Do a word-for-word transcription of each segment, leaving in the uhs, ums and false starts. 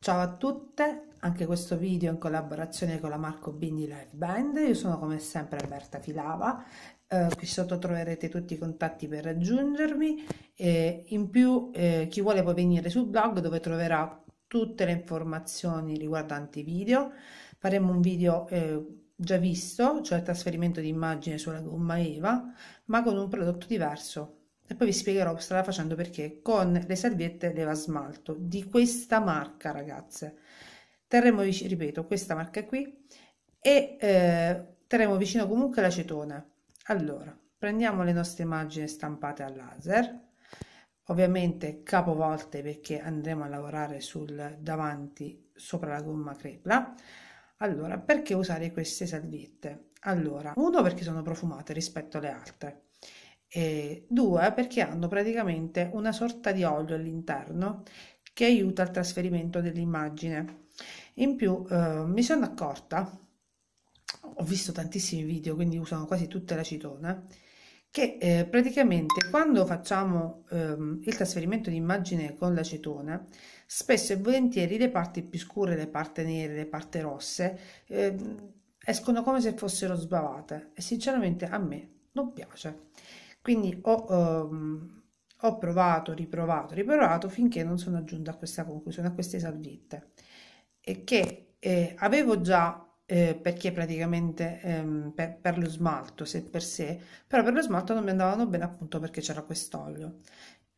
Ciao a tutte, anche questo video in collaborazione con la Marco Bindi Live Band. Io sono come sempre Alberta Filava, eh, qui sotto troverete tutti i contatti per raggiungermi e in più eh, chi vuole può venire sul blog dove troverà tutte le informazioni riguardanti i video. Faremo un video eh, già visto, cioè il trasferimento di immagine sulla gomma Eva, ma con un prodotto diverso. E poi vi spiegherò cosa stava facendo, perché con le salviette leva smalto di questa marca, ragazze, terremo vicino, ripeto, questa marca qui, e eh, terremo vicino comunque l'acetone. Allora, prendiamo le nostre immagini stampate a laser, ovviamente capovolte, perché andremo a lavorare sul davanti sopra la gomma crepla. Allora, perché usare queste salviette? Allora, uno, perché sono profumate rispetto alle altre, e due, perché hanno praticamente una sorta di olio all'interno che aiuta al trasferimento dell'immagine. In più eh, mi sono accorta, ho visto tantissimi video, quindi usano quasi tutte l'acetone, che eh, praticamente quando facciamo eh, il trasferimento di immagine con l'acetone, spesso e volentieri le parti più scure, le parti nere, le parti rosse eh, escono come se fossero sbavate, e sinceramente a me non piace. Quindi ho, ehm, ho provato, riprovato, riprovato finché non sono giunta a questa conclusione, a queste salviette, e che eh, avevo già eh, perché praticamente ehm, per, per lo smalto, se per sé, però per lo smalto non mi andavano bene, appunto perché c'era quest'olio.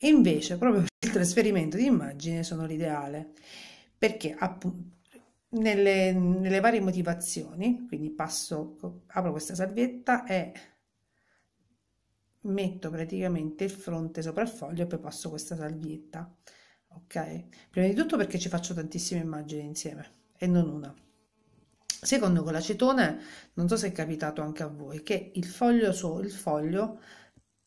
Invece proprio per il trasferimento di immagine sono l'ideale, perché appunto nelle, nelle varie motivazioni, quindi passo, apro questa salvietta e metto praticamente il fronte sopra il foglio e poi passo questa salvietta, ok? Prima di tutto perché ci faccio tantissime immagini insieme e non una. Secondo, con l'acetone, non so se è capitato anche a voi, che il foglio, so, il foglio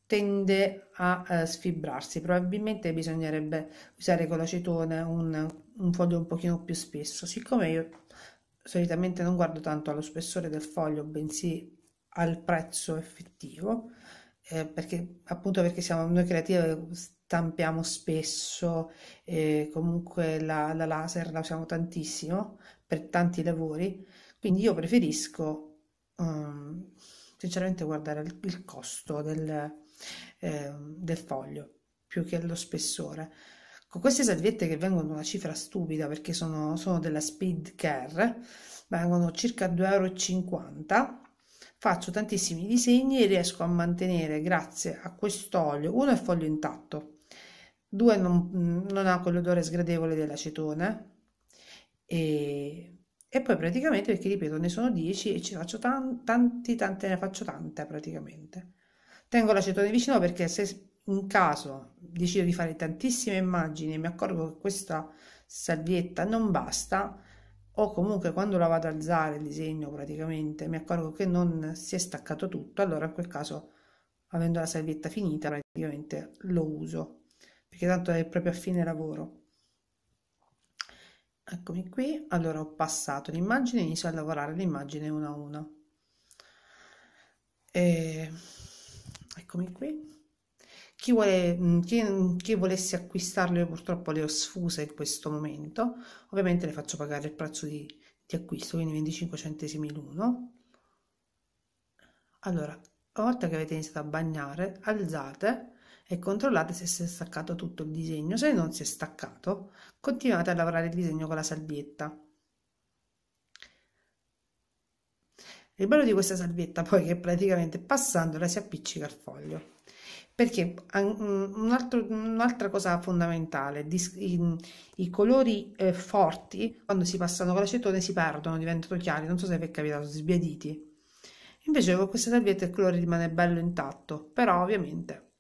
tende a eh, sfibrarsi. Probabilmente bisognerebbe usare con l'acetone un, un foglio un pochino più spesso. Siccome io solitamente non guardo tanto allo spessore del foglio, bensì al prezzo effettivo, Eh, perché appunto perché siamo noi creative, stampiamo spesso, eh, comunque la, la laser la usiamo tantissimo per tanti lavori, quindi io preferisco um, sinceramente guardare il, il costo del, eh, del foglio più che lo spessore. Con queste salviette, che vengono una cifra stupida perché sono, sono della Speedcare, vengono circa due e cinquanta euro, faccio tantissimi disegni e riesco a mantenere, grazie a quest'olio, uno, il foglio intatto, due, non, non ha quell'odore sgradevole dell'acetone, e, e poi praticamente, perché ripeto, ne sono dieci e ci faccio tan, tanti, tante, ne faccio tante praticamente. Tengo l'acetone vicino perché se in caso decido di fare tantissime immagini e mi accorgo che questa salvietta non basta, o comunque quando la vado ad alzare il disegno praticamente mi accorgo che non si è staccato tutto, allora in quel caso, avendo la salvietta finita, praticamente lo uso, perché tanto è proprio a fine lavoro. Eccomi qui, allora ho passato l'immagine, inizio a lavorare l'immagine una a una, e... eccomi qui. Chi, vuole, chi, chi volesse acquistarle, io purtroppo le ho sfuse in questo momento, ovviamente le faccio pagare il prezzo di, di acquisto, quindi venticinque centesimi l'uno. Allora, una volta che avete iniziato a bagnare, alzate e controllate se si è staccato tutto il disegno. Se non si è staccato, continuate a lavorare il disegno con la salvietta. Il bello di questa salvietta poi è che praticamente passandola si appiccica al foglio. Perché un'altra un cosa fondamentale, i, i colori eh, forti, quando si passano con l'acetone si perdono, diventano chiari, non so se vi è capitato, sbiaditi. Invece con questa salvietta il colore rimane bello intatto, però ovviamente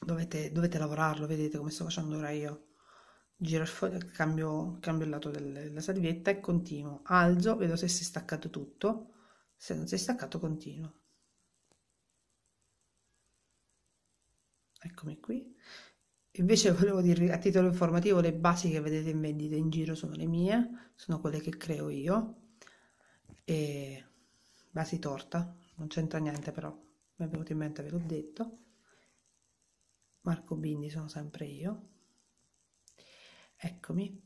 dovete, dovete lavorarlo, vedete come sto facendo ora io. Giro il foglio, cambio, cambio il lato della salvietta e continuo, alzo, vedo se si è staccato tutto, se non si è staccato continuo. Eccomi qui. Invece volevo dirvi, a titolo informativo, le basi che vedete in vendita in giro sono le mie, sono quelle che creo io, e basi torta, non c'entra niente, però mi è venuto in mente, ve l'ho detto. Marco Bindi sono sempre io. Eccomi,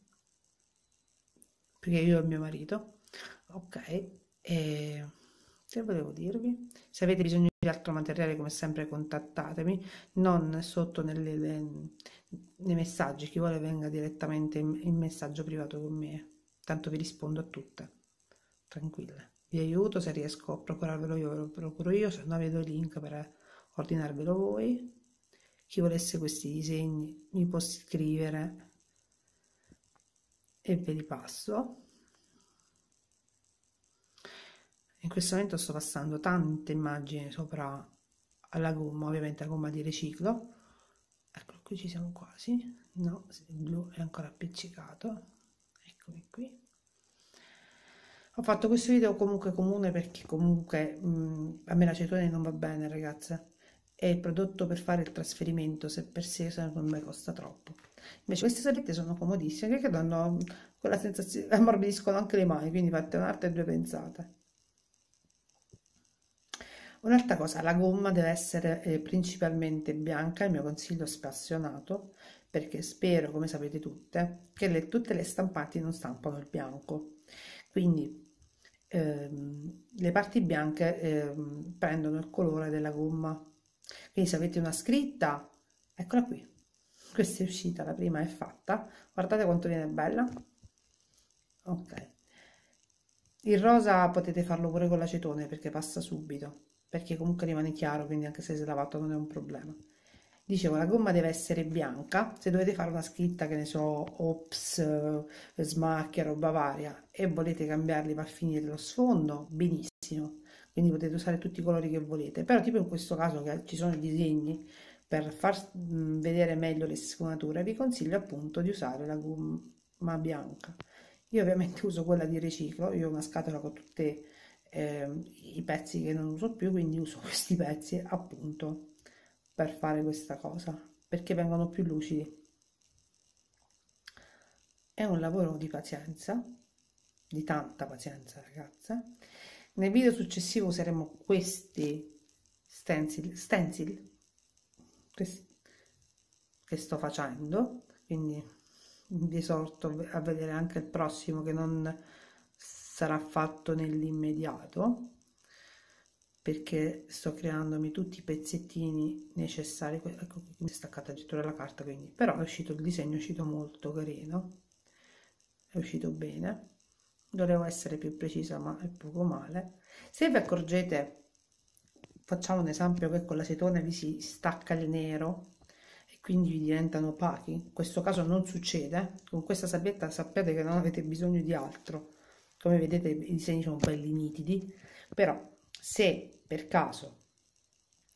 perché io e mio marito, ok, e che volevo dirvi? Se avete bisogno di altro materiale, come sempre contattatemi, non sotto nelle, le, nei messaggi, chi vuole venga direttamente in, in messaggio privato con me, tanto vi rispondo a tutte, tranquille, vi aiuto, se riesco a procurarvelo io ve lo procuro io, se no vedo il link per ordinarvelo voi. Chi volesse questi disegni mi può scrivere e ve li passo. In questo momento sto passando tante immagini sopra alla gomma, ovviamente la gomma di riciclo. Eccolo qui, ci siamo quasi, no, il blu è ancora appiccicato, eccomi qui. Ho fatto questo video comunque comune perché comunque mh, a me l'acetone non va bene, ragazze. E il prodotto per fare il trasferimento se per sé non mi costa troppo. Invece queste salette sono comodissime, che danno quella sensazione, ammorbidiscono anche le mani, quindi fate un'arte e due pensate. Un'altra cosa, la gomma deve essere eh, principalmente bianca, il mio consiglio è spassionato, perché spero, come sapete tutte, che le, tutte le stampanti non stampano il bianco, quindi ehm, le parti bianche ehm, prendono il colore della gomma. Quindi se avete una scritta, eccola qui, questa è uscita, la prima è fatta, guardate quanto viene bella, ok. Il rosa potete farlo pure con l'acetone perché passa subito, perché comunque rimane chiaro, quindi anche se si è lavato non è un problema. Dicevo, la gomma deve essere bianca, se dovete fare una scritta, che ne so, ops, smacchia, roba varia, e volete cambiarli per finire lo sfondo, benissimo. Quindi potete usare tutti i colori che volete, però tipo in questo caso che ci sono i disegni, per far vedere meglio le sfumature vi consiglio appunto di usare la gomma bianca. Io ovviamente uso quella di riciclo, io ho una scatola con tutti eh, i pezzi che non uso più, quindi uso questi pezzi appunto per fare questa cosa, perché vengono più lucidi. È un lavoro di pazienza, di tanta pazienza, ragazze. Nel video successivo useremo questi stencil, stencil questi, che sto facendo, quindi vi esorto a vedere anche il prossimo che non sarà fatto nell'immediato, perché sto creandomi tutti i pezzettini necessari. Ecco, mi è staccata addirittura la carta, quindi però è uscito il disegno, è uscito molto carino, è uscito bene. Dovevo essere più precisa, ma è poco male. Se vi accorgete, facciamo un esempio, che con l'acetone vi si stacca il nero e quindi vi diventano opachi. In questo caso non succede, con questa salvietta sappiate che non avete bisogno di altro. Come vedete i disegni sono belli nitidi, però se per caso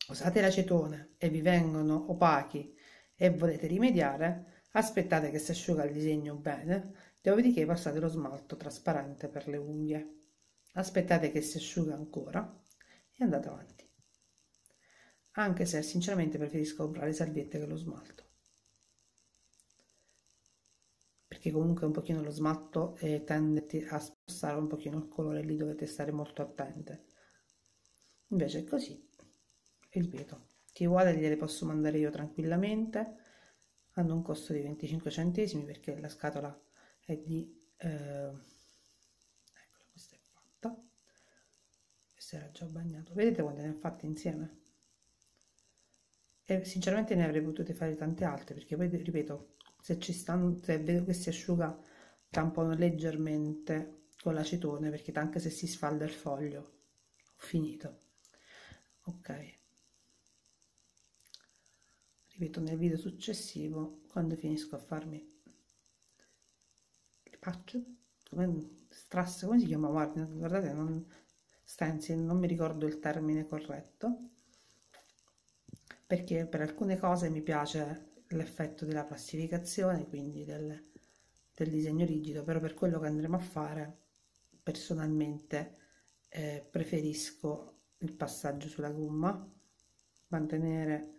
usate l'acetone e vi vengono opachi e volete rimediare, aspettate che si asciuga il disegno bene. Dopodiché passate lo smalto trasparente per le unghie, aspettate che si asciuga ancora e andate avanti. Anche se sinceramente preferisco comprare salviette che lo smalto, perché comunque un pochino lo smalto eh, tende a spostare un pochino il colore, lì dovete stare molto attente. Invece così, ripeto, chi vuole gliele posso mandare io tranquillamente, hanno un costo di venticinque centesimi perché la scatola è di eh, eccola, questa è fatta, questa era già bagnato, vedete quante ne ho fatte insieme, e sinceramente ne avrei potute fare tante altre, perché poi ripeto, se ci stanno, se vedo che si asciuga tampono leggermente con l'acetone, perché anche se si sfalda il foglio ho finito, ok. Ripeto, nel video successivo, quando finisco a farmi faccio come strasse, come si chiama, guardate, non, stencil, non mi ricordo il termine corretto, perché per alcune cose mi piace l'effetto della plastificazione, quindi del, del disegno rigido, però per quello che andremo a fare personalmente eh, preferisco il passaggio sulla gomma, mantenere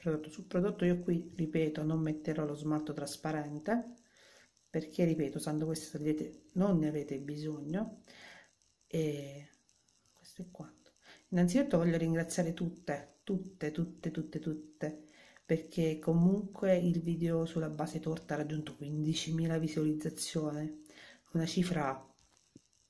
prodotto su prodotto. Io qui, ripeto, non metterò lo smalto trasparente perché, ripeto, usando queste salviette non ne avete bisogno. E questo è quanto. Innanzitutto voglio ringraziare tutte, tutte, tutte, tutte, tutte perché comunque il video sulla base torta ha raggiunto quindicimila visualizzazioni, una cifra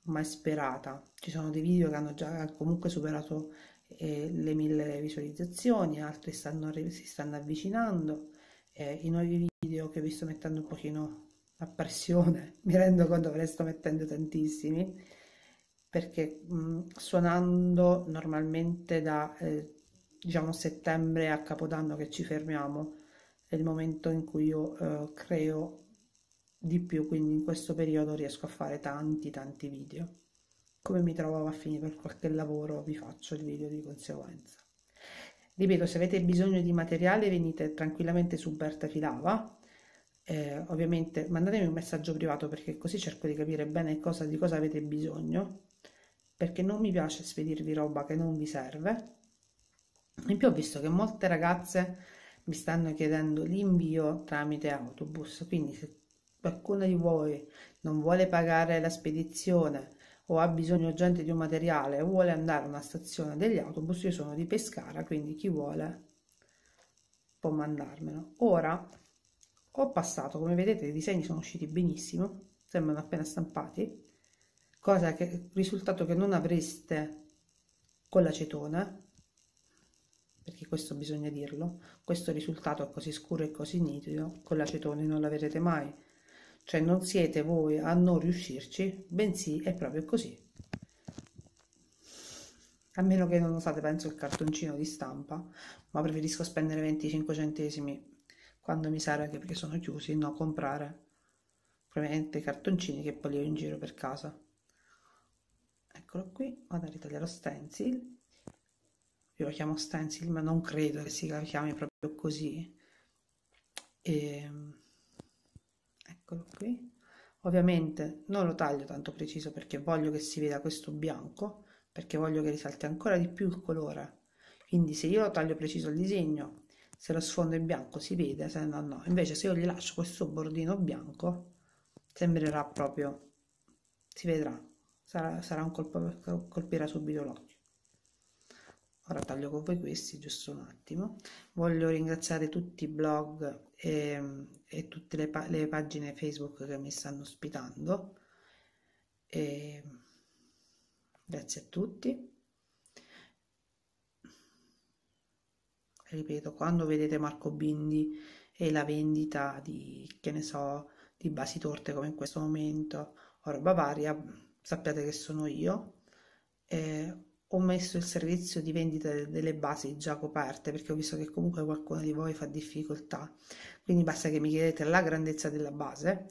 mai sperata. Ci sono dei video che hanno già comunque superato eh, le mille visualizzazioni, altri stanno, si stanno avvicinando, eh, i nuovi video che vi sto mettendo un pochino a pressione, mi rendo conto che ne sto mettendo tantissimi, perché mh, suonando normalmente da... Eh, diciamo settembre a Capodanno che ci fermiamo, è il momento in cui io eh, creo di più, quindi in questo periodo riesco a fare tanti tanti video. Come mi trovavo a finire per qualche lavoro vi faccio il video di conseguenza. Ripeto, se avete bisogno di materiale venite tranquillamente su Berta Filava, eh, ovviamente mandatemi un messaggio privato perché così cerco di capire bene cosa, di cosa avete bisogno, perché non mi piace spedirvi roba che non vi serve. In più ho visto che molte ragazze mi stanno chiedendo l'invio tramite autobus, quindi se qualcuno di voi non vuole pagare la spedizione o ha bisogno urgente di un materiale e vuole andare a una stazione degli autobus, io sono di Pescara, quindi chi vuole può mandarmelo. Ora ho passato, come vedete i disegni sono usciti benissimo, sembrano appena stampati, cosa che risultato che non avreste con l'acetone, perché questo bisogna dirlo, questo risultato è così scuro e così nitido, con l'acetone non l'avrete mai, cioè non siete voi a non riuscirci, bensì è proprio così, a meno che non usate penso il cartoncino di stampa, ma preferisco spendere venticinque centesimi quando mi serve, anche perché sono chiusi, no, comprare probabilmente i cartoncini che poi li ho in giro per casa. Eccolo qui, vado a ritagliare lo stencil. Io lo chiamo stencil, ma non credo che si chiami proprio così. E... eccolo qui. Ovviamente non lo taglio tanto preciso perché voglio che si veda questo bianco, perché voglio che risalti ancora di più il colore. Quindi se io lo taglio preciso il disegno, se lo sfondo è bianco si vede, se no no. Invece se io gli lascio questo bordino bianco, sembrerà proprio... si vedrà, sarà, sarà un colpo, colpirà subito l'occhio. Ora taglio con voi questi, giusto un attimo. Voglio ringraziare tutti i blog e, e tutte le, pa le pagine Facebook che mi stanno ospitando. E... grazie a tutti. Ripeto, quando vedete Marco Bindi e la vendita di, che ne so, di basi torte come in questo momento, o roba varia, sappiate che sono io. E... ho messo il servizio di vendita delle basi già coperte perché ho visto che comunque qualcuno di voi fa difficoltà, quindi basta che mi chiedete la grandezza della base,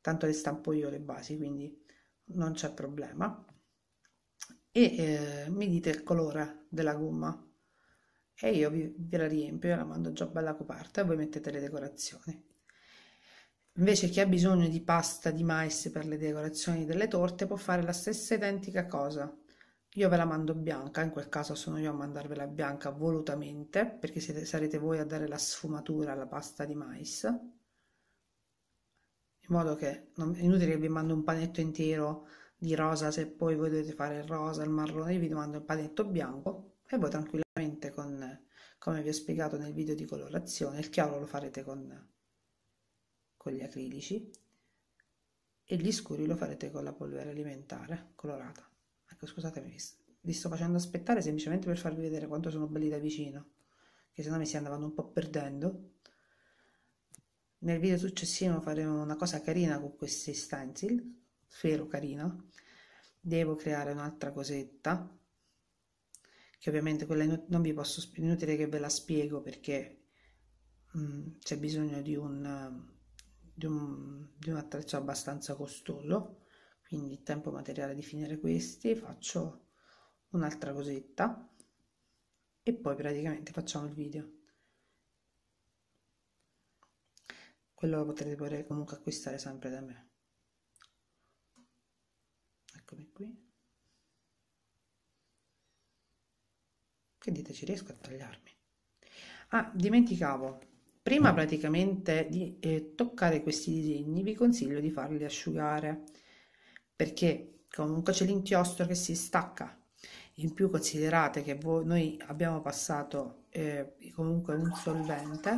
tanto le stampo io le basi, quindi non c'è problema, e eh, mi dite il colore della gomma e io vi, vi la riempio, io la mando già bella coperta e voi mettete le decorazioni. Invece chi ha bisogno di pasta di mais per le decorazioni delle torte può fare la stessa identica cosa. Io ve la mando bianca, in quel caso sono io a mandarvela bianca volutamente, perché siete, sarete voi a dare la sfumatura alla pasta di mais, in modo che non, è inutile che vi mando un panetto intero di rosa, se poi voi dovete fare il rosa, il marrone, io vi mando il panetto bianco e voi tranquillamente, con, come vi ho spiegato nel video di colorazione, il chiaro lo farete con, con gli acrilici e gli scuri lo farete con la polvere alimentare colorata. Ecco, scusatemi, vi sto facendo aspettare semplicemente per farvi vedere quanto sono belli da vicino, che sennò mi si andavano un po' perdendo. Nel video successivo faremo una cosa carina con questi stencil, spero carina. Devo creare un'altra cosetta, che ovviamente quella non vi posso, inutile che ve la spiego perché c'è bisogno di un, di un, di un attrezzo abbastanza costoso. Quindi tempo materiale di finire questi, faccio un'altra cosetta e poi praticamente facciamo il video. Quello lo potrete comunque acquistare sempre da me. Eccomi qui. Che dite, ci riesco a tagliarmi? Ah, dimenticavo. Prima praticamente di eh, toccare questi disegni vi consiglio di farli asciugare, perché comunque c'è l'inchiostro che si stacca In più considerate che voi, noi abbiamo passato eh, comunque un solvente,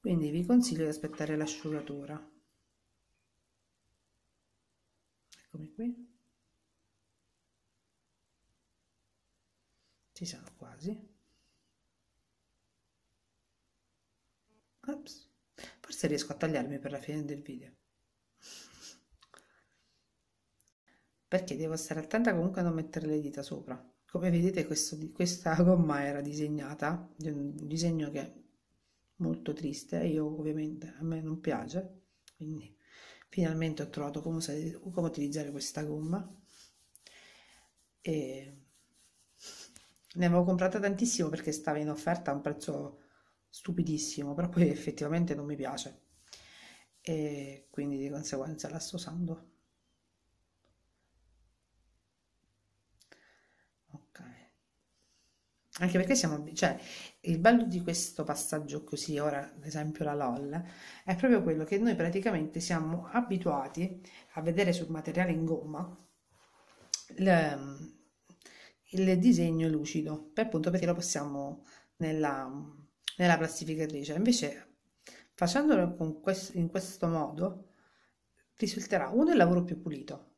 quindi vi consiglio di aspettare l'asciugatura. Eccomi qui. Ci siamo quasi. Ops. Forse riesco a tagliarmi per la fine del video, perché devo stare attenta comunque a non mettere le dita sopra. Come vedete, questo, questa gomma era disegnata di un disegno che è molto triste, io ovviamente a me non piace, quindi finalmente ho trovato come, usare, come utilizzare questa gomma, e ne avevo comprata tantissimo perché stava in offerta a un prezzo stupidissimo, però poi effettivamente non mi piace e quindi di conseguenza la sto usando. Anche perché siamo, cioè, il bello di questo passaggio così, ora ad esempio la LOL, è proprio quello che noi praticamente siamo abituati a vedere sul materiale in gomma il, il disegno lucido, per appunto perché lo passiamo nella, nella plastificatrice. Invece facendolo con questo, in questo modo risulterà uno il lavoro più pulito,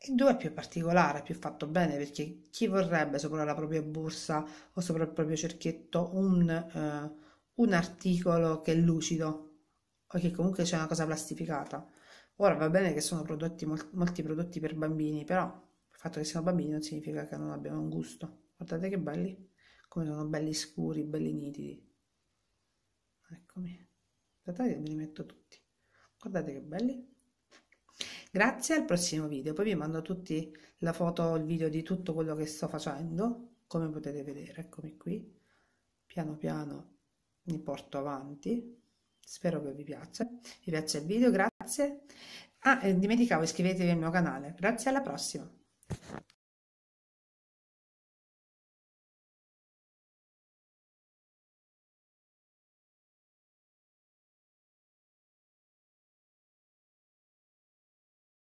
e due è più particolare, più fatto bene, perché chi vorrebbe sopra la propria borsa o sopra il proprio cerchietto un, eh, un articolo che è lucido o che comunque c'è una cosa plastificata. Ora va bene che sono prodotti, mol molti prodotti per bambini, però il fatto che siano bambini non significa che non abbiano un gusto. Guardate che belli, come sono belli scuri, belli nitidi. Eccomi, guardate che me li metto tutti, guardate che belli. Grazie, al prossimo video. Poi vi mando tutti la foto, il video di tutto quello che sto facendo, come potete vedere. Eccomi qui, piano piano mi porto avanti, spero che vi piaccia, vi piaccia il video, grazie. Ah, e dimenticavo, iscrivetevi al mio canale, grazie, alla prossima.